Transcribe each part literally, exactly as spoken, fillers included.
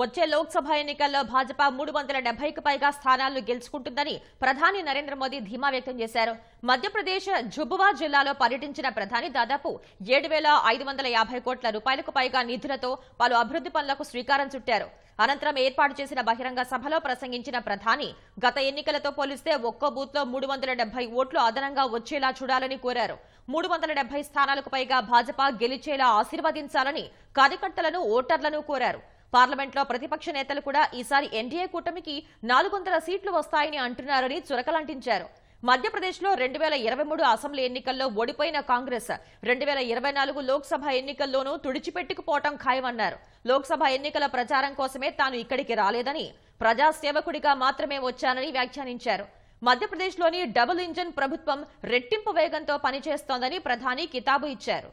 వచ్చే లోక్సభ ఎన్నికల్లో భాజపా మూడు వందల డెబ్బై కి పైగా స్థానాలను గెలుచుకుంటుందని ప్రధాని నరేంద్ర మోదీ ధీమా వ్యక్తం చేశారు। మధ్యప్రదేశ్ ఝబువా జిల్లాలో పర్యటించిన ప్రధాని దాదాపు ఏడు వేల ఐదు వందల యాభై కోట్ల రూపాయలకు పైగా నిధులతో పలు అభివృద్ధి పనులకు శ్రీకారం చుట్టారు। అనంతరం ఏర్పాటు చేసిన బహిరంగ సభలో ప్రసంగించిన ప్రధాని గత ఎన్నికలతో పోలిస్తే ఒక్కో బూత్లో మూడు వందల డెబ్బై ఓట్లు అదనంగా వచ్చేలా చూడాలని కోరారు। మూడు వందల డెబ్బై స్థానాలకు పైగా భాజపా గెలిచేలా ఆశీర్వదించాలని కార్యకర్తలను ఓటర్లను కోరారు। పార్లమెంట్లో ప్రతిపక్ష నేతలు కూడా ఈసారి ఎన్డీఏ కూటమికి నాలుగు వందల సీట్లు వస్తాయని అంటున్నారని చురకలంటించారు। మధ్యప్రదేశ్లో రెండు వేల ఇరవై మూడు అసెంబ్లీ ఎన్నికల్లో ఓడిపోయిన కాంగ్రెస్ రెండు వేల ఇరవై నాలుగు లోక్సభ ఎన్నికల్లోనూ తుడిచిపెట్టుకుపోవటం ఖాయమన్నారు। లోక్సభ ఎన్నికల ప్రచారం కోసమే తాను ఇక్కడికి రాలేదని ప్రజాసేవకుడిగా మాత్రమే వచ్చానని వ్యాఖ్యానించారు। మధ్యప్రదేశ్లోని డబుల్ ఇంజన్ ప్రభుత్వం రెట్టింపు వేగంతో పనిచేస్తోందని ప్రధాని కితాబు ఇచ్చారు।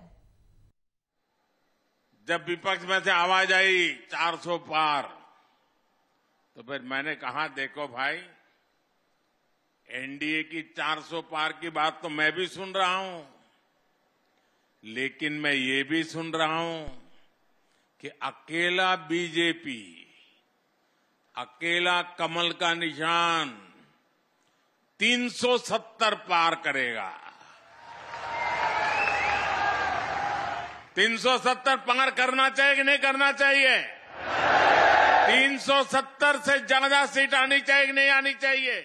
जब विपक्ष में से आवाज आई चार सौ पार, तो फिर मैंने कहा देखो भाई, एनडीए की चार सौ पार की बात तो मैं भी सुन रहा हूं, लेकिन मैं ये भी सुन रहा हूं कि अकेला बीजेपी, अकेला कमल का निशान तीन सौ सत्तर पार करेगा। तीन सौ सत्तर पार करना चाहिए कि नहीं करना चाहिए? तीन सौ सत्तर से ज्यादा सीट आनी चाहिए कि नहीं आनी चाहिए?